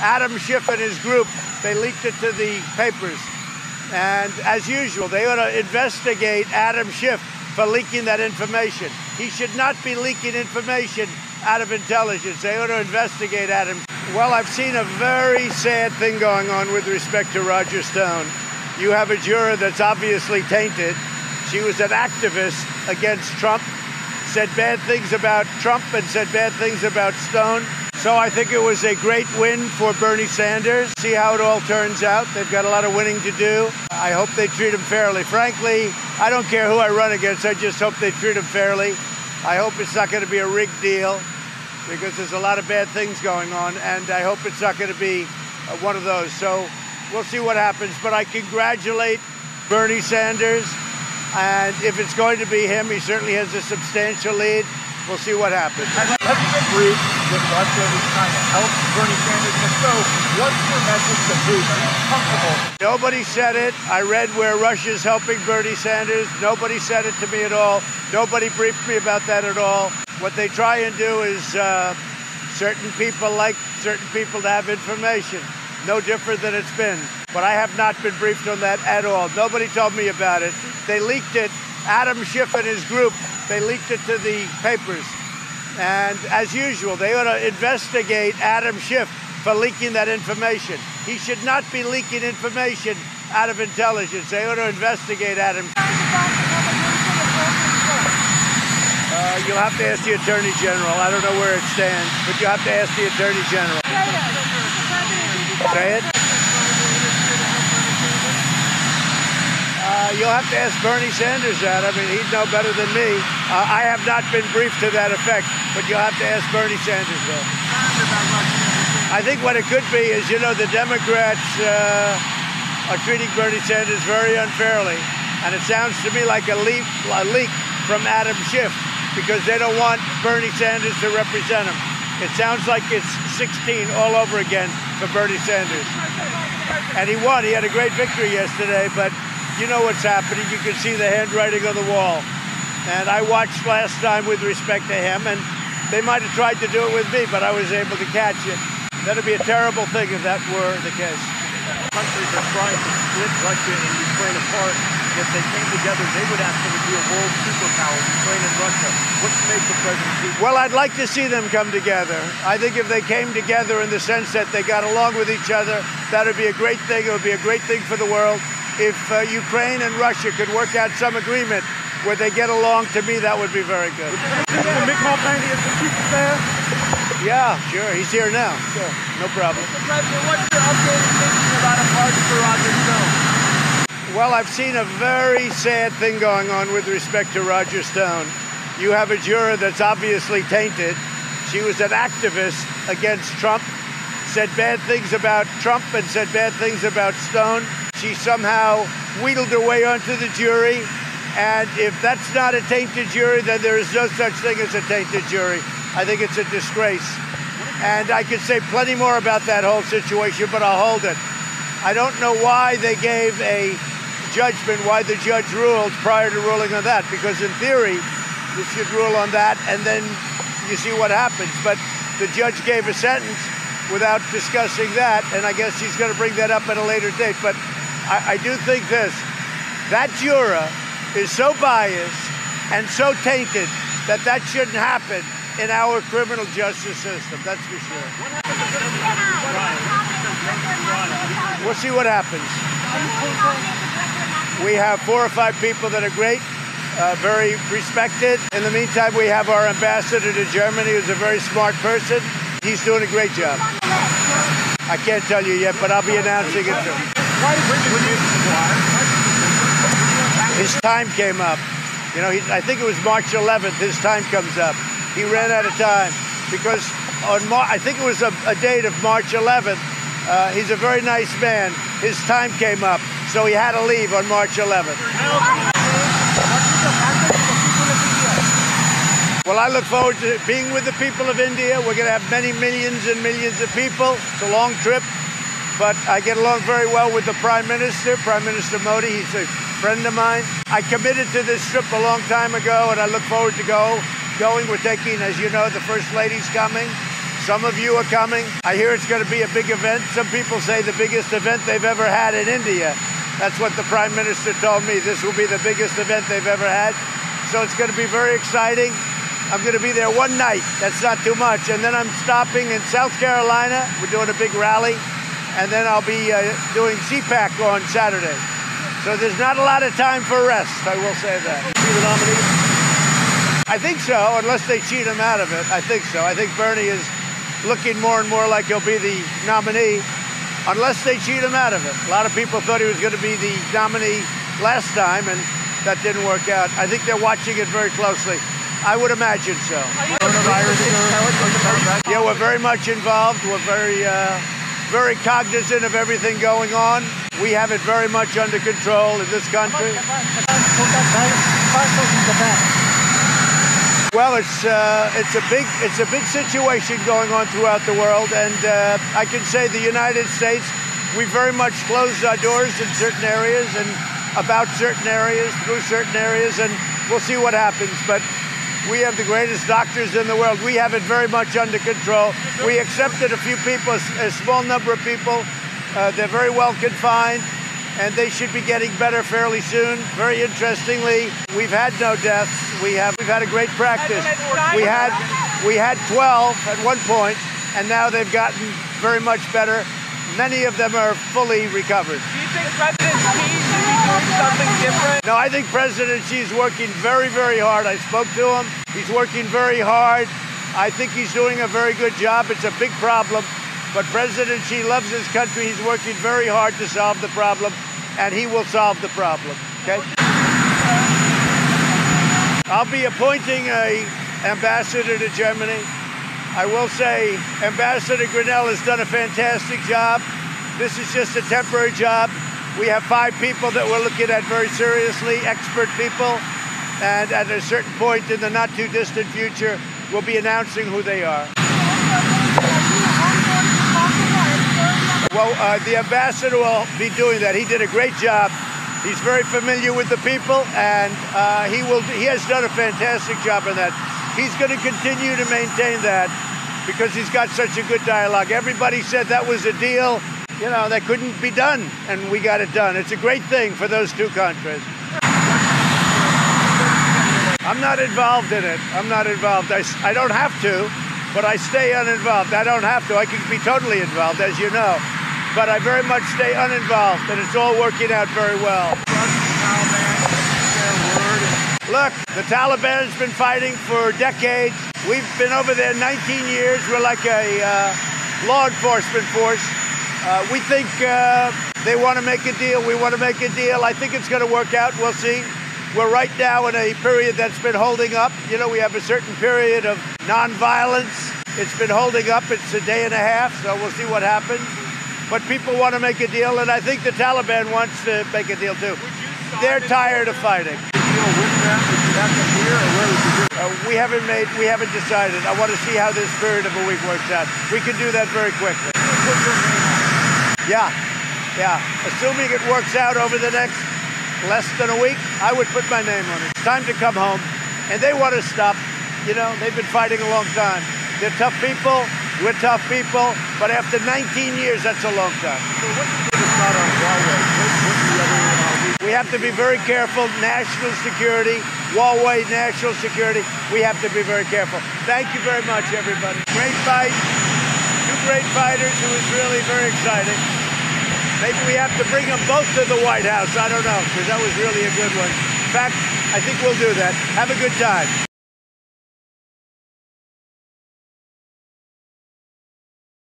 Adam Schiff and his group, they leaked it to the papers. And as usual, they ought to investigate Adam Schiff for leaking that information. He should not be leaking information out of intelligence. They ought to investigate Adam Schiff. Well, I've seen a very sad thing going on with respect to Roger Stone. You have a juror that's obviously tainted. She was an activist against Trump, said bad things about Trump and said bad things about Stone. So I think it was a great win for Bernie Sanders. See how it all turns out. They've got a lot of winning to do. I hope they treat him fairly. Frankly, I don't care who I run against. I just hope they treat him fairly. I hope it's not going to be a rigged deal because there's a lot of bad things going on, and I hope it's not going to be one of those. So we'll see what happens. But I congratulate Bernie Sanders, and if it's going to be him, he certainly has a substantial lead. We'll see what happens. Let's agree that Russia is trying to help Bernie Sanders. And so, what's your message to Putin? Are you comfortable? Nobody said it. I read where Russia's helping Bernie Sanders. Nobody said it to me at all. Nobody briefed me about that at all. What they try and do is certain people like certain people to have information. No different than it's been. But I have not been briefed on that at all. Nobody told me about it. They leaked it. Adam Schiff and his group, they leaked it to the papers. And as usual, they ought to investigate Adam Schiff for leaking that information. He should not be leaking information out of intelligence. They ought to investigate Adam Schiff. You'll have to ask the Attorney General. I don't know where it stands, but you have to ask the Attorney General. Say it. You'll have to ask Bernie Sanders that. I mean, he'd know better than me. I have not been briefed to that effect, but you'll have to ask Bernie Sanders that. I think what it could be is, you know, the Democrats are treating Bernie Sanders very unfairly, and it sounds to me like a leak from Adam Schiff because they don't want Bernie Sanders to represent him. It sounds like it's 16 all over again for Bernie Sanders. And he won. He had a great victory yesterday, but you know what's happening. You can see the handwriting on the wall. And I watched last time with respect to him, and they might have tried to do it with me, but I was able to catch it. That would be a terrible thing if that were the case. Countries are trying to split Russia and Ukraine apart. If they came together, they would actually be a world superpower, Ukraine and Russia. What's the make of President Putin? Well, I'd like to see them come together. I think if they came together in the sense that they got along with each other, that would be a great thing. It would be a great thing for the world. If Ukraine and Russia could work out some agreement where they get along, to me, that would be very good. Yeah, sure. He's here now. Sure. No problem. Mr. President, what's your updated thinking about a pardon for Roger Stone? Well, I've seen a very sad thing going on with respect to Roger Stone. You have a juror that's obviously tainted. She was an activist against Trump, said bad things about Trump and said bad things about Stone. She somehow wheedled her way onto the jury, and if that's not a tainted jury, then there is no such thing as a tainted jury. I think it's a disgrace. And I could say plenty more about that whole situation, but I'll hold it. I don't know why they gave a judgment, why the judge ruled prior to ruling on that, because in theory, you should rule on that, and then you see what happens. But the judge gave a sentence without discussing that, and I guess she's going to bring that up at a later date. But I do think this, that juror is so biased and so tainted that that shouldn't happen in our criminal justice system, that's for sure. We'll see what happens. We have 4 or 5 people that are great, very respected. In the meantime, we have our ambassador to Germany, who's a very smart person. He's doing a great job. I can't tell you yet, but I'll be announcing it soon. His time came up. You know, I think it was March 11th, his time comes up. He ran out of time because on I think it was a date of March 11th. He's a very nice man. His time came up, so he had to leave on March 11th. Well, I look forward to being with the people of India. We're going to have many millions and millions of people. It's a long trip. But I get along very well with the Prime Minister Modi. He's a friend of mine. I committed to this trip a long time ago, and I look forward to going. We're taking, as you know, the First Lady's coming. Some of you are coming. I hear it's going to be a big event. Some people say the biggest event they've ever had in India. That's what the Prime Minister told me. This will be the biggest event they've ever had. So it's going to be very exciting. I'm going to be there one night. That's not too much. And then I'm stopping in South Carolina. We're doing a big rally. And then I'll be doing CPAC on Saturday. So there's not a lot of time for rest, I will say that. Be the nominee? I think so, unless they cheat him out of it. I think so. I think Bernie is looking more and more like he'll be the nominee, unless they cheat him out of it. A lot of people thought he was going to be the nominee last time, and that didn't work out. I think they're watching it very closely. I would imagine so. Yeah, we're very much involved. We're very cognizant of everything going on. We have it very much under control in this country. Well, it's a big situation going on throughout the world, and I can say the United States, we very much closed our doors in certain areas and about certain areas, through certain areas, and we'll see what happens. But we have the greatest doctors in the world. We have it very much under control. We accepted a few people, a small number of people. They're very well confined, and they should be getting better fairly soon. Very interestingly, we've had no deaths. We've had a great practice. We had 12 at one point, and now they've gotten very much better. Many of them are fully recovered. Do you think President Xi should be doing something different? No, I think President Xi's working very, very hard. I spoke to him. He's working very hard. I think he's doing a very good job. It's a big problem. But President Xi loves his country. He's working very hard to solve the problem, and he will solve the problem, okay? I'll be appointing an ambassador to Germany. I will say Ambassador Grinnell has done a fantastic job. This is just a temporary job. We have 5 people that we're looking at very seriously, expert people, and at a certain point in the not too distant future, we'll be announcing who they are. Well, the ambassador will be doing that. He did a great job. He's very familiar with the people, and he has done a fantastic job on that. He's going to continue to maintain that because he's got such a good dialogue. Everybody said that was a deal, you know, that couldn't be done, and we got it done. It's a great thing for those two countries. I'm not involved in it. I'm not involved. I don't have to, but I stay uninvolved. I don't have to. I can be totally involved, as you know. But I very much stay uninvolved, and it's all working out very well. Look, the Taliban's been fighting for decades. We've been over there 19 years. We're like a law enforcement force. We think they want to make a deal. We want to make a deal. I think it's going to work out. We'll see. We're right now in a period that's been holding up. You know, we have a certain period of nonviolence. It's been holding up. It's a day and a half, so we'll see what happens. But people want to make a deal, and I think the Taliban wants to make a deal, too. They're tired of fighting. We haven't decided. I want to see how this period of a week works out. We can do that very quickly. Yeah. Assuming it works out over the next less than a week, I would put my name on it. It's time to come home, and they want to stop. You know, they've been fighting a long time. They're tough people. We're tough people. But after 19 years, that's a long time. So what's the biggest thought on Huawei? We have to be very careful. National security, Huawei, national security. We have to be very careful. Thank you very much, everybody. Great fight. 2 great fighters. It was really very exciting. Maybe we have to bring them both to the White House. I don't know, because that was really a good one. In fact, I think we'll do that. Have a good time.